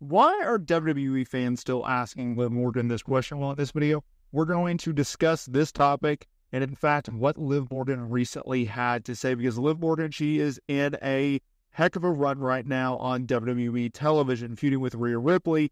Why are WWE fans still asking Liv Morgan this question? Well, in this video, we're going to discuss this topic and, in fact, what Liv Morgan recently had to say, because Liv Morgan, she is in a heck of a run right now on WWE television, feuding with Rhea Ripley,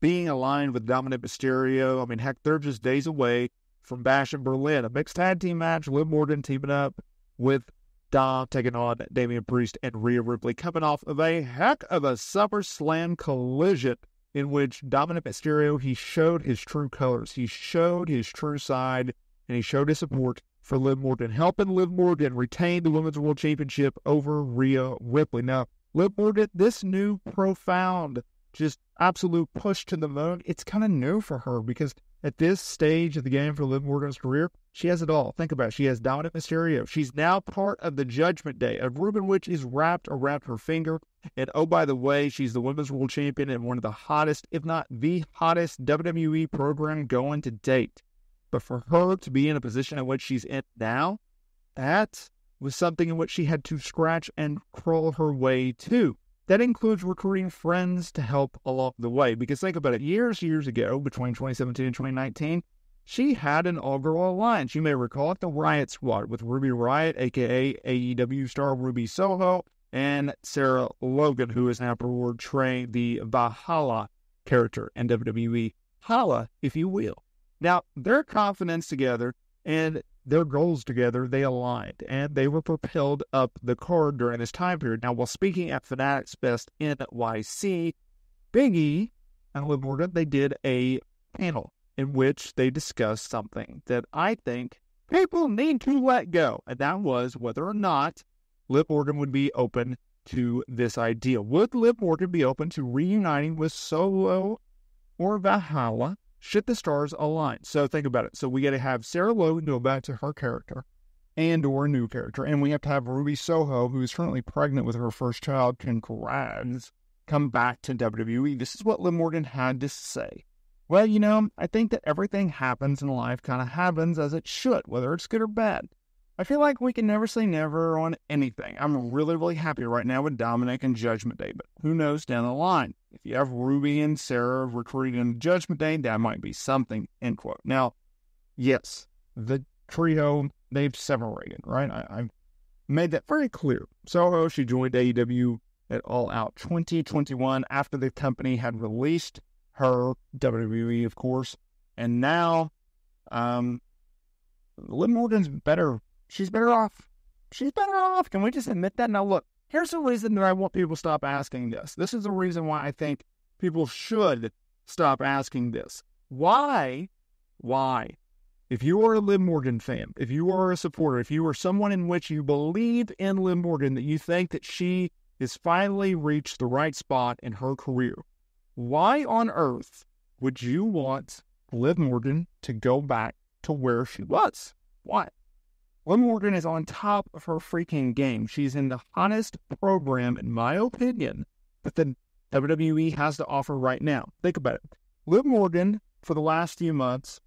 being aligned with Dominik Mysterio. I mean, heck, they're just days away from Bash in Berlin, a mixed tag team match, Liv Morgan teaming up with Dom, taking on Damian Priest, and Rhea Ripley, coming off of a heck of a SummerSlam collision in which Dominik Mysterio, he showed his true colors. He showed his true side, and he showed his support for Liv Morgan, helping Liv Morgan retain the Women's World Championship over Rhea Ripley. Now, Liv Morgan, this new profound, just absolute push to the moon, it's kind of new for her, because at this stage of the game for Liv Morgan's career, she has it all. Think about it. She has Dominik Mysterio. She's now part of the Judgment Day, a ribbon which is wrapped around her finger. And oh, by the way, she's the Women's World Champion and one of the hottest, if not the hottest, WWE program going to date. But for her to be in a position in which she's in now, that was something in which she had to scratch and crawl her way to. That includes recruiting friends to help along the way. Because think about it, years ago, between 2017 and 2019, she had an all-girl alliance. You may recall it, the Riott Squad, with Ruby Riott, a.k.a. AEW star Ruby Soho, and Sarah Logan, who is now portraying the Valhalla character in WWE. Holla, if you will. Now, their confidence together and their goals together, they aligned, and they were propelled up the card during this time period. Now, while speaking at Fanatics Fest NYC, Big E and Liv Morgan, they did a panel in which they discussed something that I think people need to let go, and that was whether or not Liv Morgan would be open to this idea. Would Liv Morgan be open to reuniting with Solo or Valhalla? Should the stars align? So think about it. So we got to have Sarah Logan go back to her character and or a new character. And we have to have Ruby Soho, who is currently pregnant with her first child, congrats, come back to WWE. This is what Liv Morgan had to say. Well, you know, I think that everything happens in life kind of happens as it should, whether it's good or bad. I feel like we can never say never on anything. I'm really, really happy right now with Dominik and Judgment Day, but who knows down the line? If you have Ruby and Sarah recruiting in Judgment Day, that might be something, end quote. Now, yes, the trio, they've separated, right? I've made that very clear. Soho, she joined AEW at All Out 2021 after the company had released her, WWE, of course. And now, Liv Morgan's better. She's better off. She's better off. Can we just admit that? Now, look, here's the reason that I want people to stop asking this. This is the reason why I think people should stop asking this. Why? If you are a Liv Morgan fan, if you are a supporter, if you are someone in which you believe in Liv Morgan, that you think that she has finally reached the right spot in her career, why on earth would you want Liv Morgan to go back to where she was? Why? Liv Morgan is on top of her freaking game. She's in the hottest program, in my opinion, that the WWE has to offer right now. Think about it. Liv Morgan, for the last few months,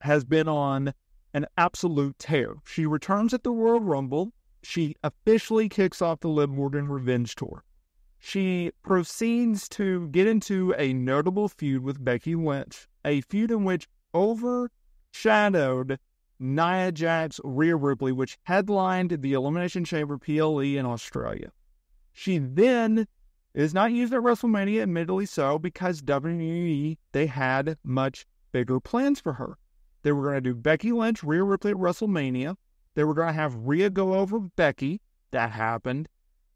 has been on an absolute tear. She returns at the Royal Rumble. She officially kicks off the Liv Morgan Revenge Tour. She proceeds to get into a notable feud with Becky Lynch, a feud in which overshadowed Nia Jax, Rhea Ripley, which headlined the Elimination Chamber PLE in Australia. She then is not used at WrestleMania, admittedly so, because WWE, they had much bigger plans for her. They were going to do Becky Lynch, Rhea Ripley at WrestleMania. They were going to have Rhea go over Becky. That happened.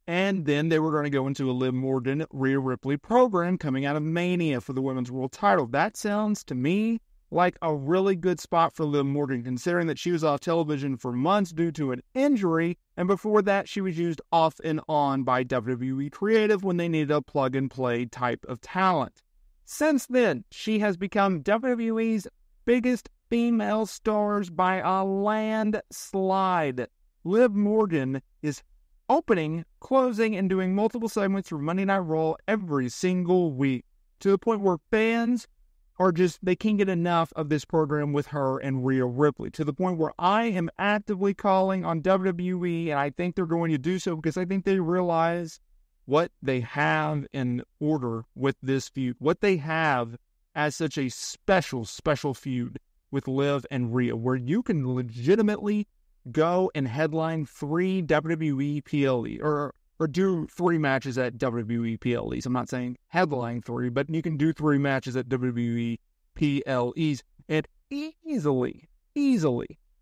And then they were going to go into a Liv Morgan, Rhea Ripley program coming out of Mania for the Women's World title. That sounds to me like a really good spot for Liv Morgan, considering that she was off television for months due to an injury, and before that she was used off and on by WWE Creative when they needed a plug-and-play type of talent. Since then, she has become WWE's biggest female stars by a landslide. Liv Morgan is opening, closing, and doing multiple segments through Monday Night Raw every single week, to the point where fans or just they can't get enough of this program with her and Rhea Ripley, to the point where I am actively calling on WWE, and I think they're going to do so because I think they realize what they have in order with this feud, what they have as such a special, special feud with Liv and Rhea, where you can legitimately go and headline three WWE PLE or do three matches at WWE PLEs. I'm not saying headline three, but you can do three matches at WWE PLEs and easily,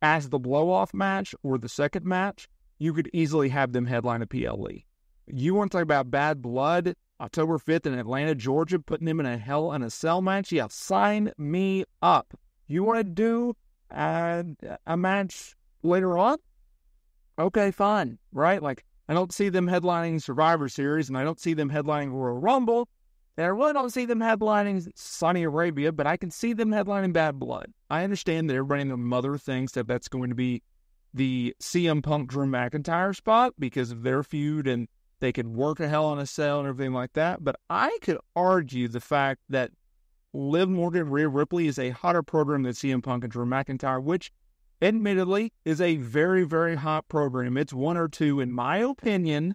as the blow-off match or the second match, you could easily have them headline a PLE. You want to talk about Bad Blood, October 5th in Atlanta, Georgia, putting them in a Hell in a Cell match? Yeah, sign me up. You want to do a match later on? Okay, fine, right? Like, I don't see them headlining Survivor Series, and I don't see them headlining Royal Rumble, and I really don't see them headlining Saudi Arabia, but I can see them headlining Bad Blood. I understand that everybody and their mother thinks that that's going to be the CM Punk Drew McIntyre spot because of their feud, and they could work a Hell in a Cell and everything like that, but I could argue the fact that Liv Morgan, Rhea Ripley is a hotter program than CM Punk and Drew McIntyre, which admittedly is a very, very hot program. It's one or two, in my opinion,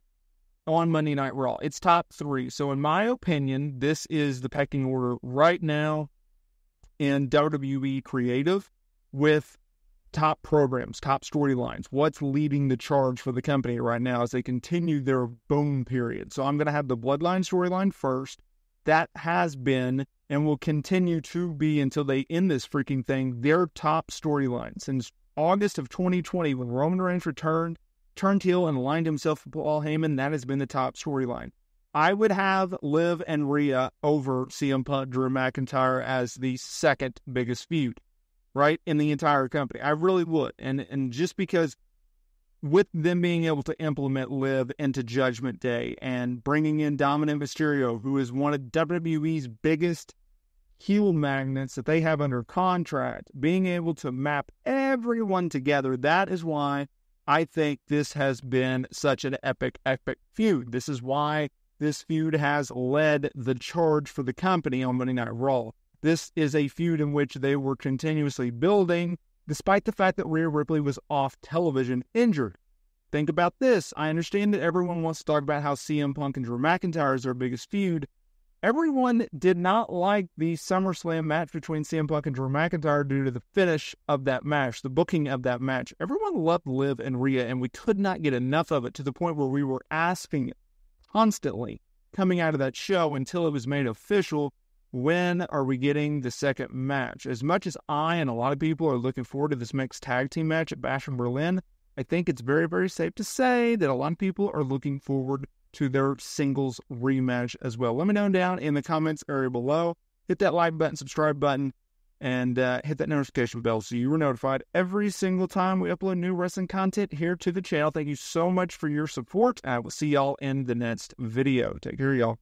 on Monday Night Raw. It's top three. So in my opinion, this is the pecking order right now in WWE creative with top programs, top storylines, what's leading the charge for the company right now as they continue their boom period. So I'm going to have the Bloodline storyline first. That has been and will continue to be until they end this freaking thing, their top storyline. Since August of 2020, when Roman Reigns returned, turned heel and aligned himself with Paul Heyman, that has been the top storyline. I would have Liv and Rhea over CM Punk, Drew McIntyre as the second biggest feud, right, in the entire company. I really would. And just because with them being able to implement Liv into Judgment Day and bringing in Dominik Mysterio, who is one of WWE's biggest heel magnets that they have under contract, being able to map everyone together, that is why I think this has been such an epic, epic feud. This is why this feud has led the charge for the company on Monday Night Raw. This is a feud in which they were continuously building, despite the fact that Rhea Ripley was off television injured. Think about this. I understand that everyone wants to talk about how CM Punk and Drew McIntyre is their biggest feud. Everyone did not like the SummerSlam match between CM Punk and Drew McIntyre due to the finish of that match, the booking of that match. Everyone loved Liv and Rhea, and we could not get enough of it to the point where we were asking constantly coming out of that show until it was made official, when are we getting the second match? As much as I and a lot of people are looking forward to this mixed tag team match at Bash in Berlin, I think it's very, very safe to say that a lot of people are looking forward to their singles rematch as well. Let me know down in the comments area below. Hit that like button, subscribe button, and hit that notification bell so you are notified every single time we upload new wrestling content here to the channel. Thank you so much for your support. I will see y'all in the next video. Take care, y'all.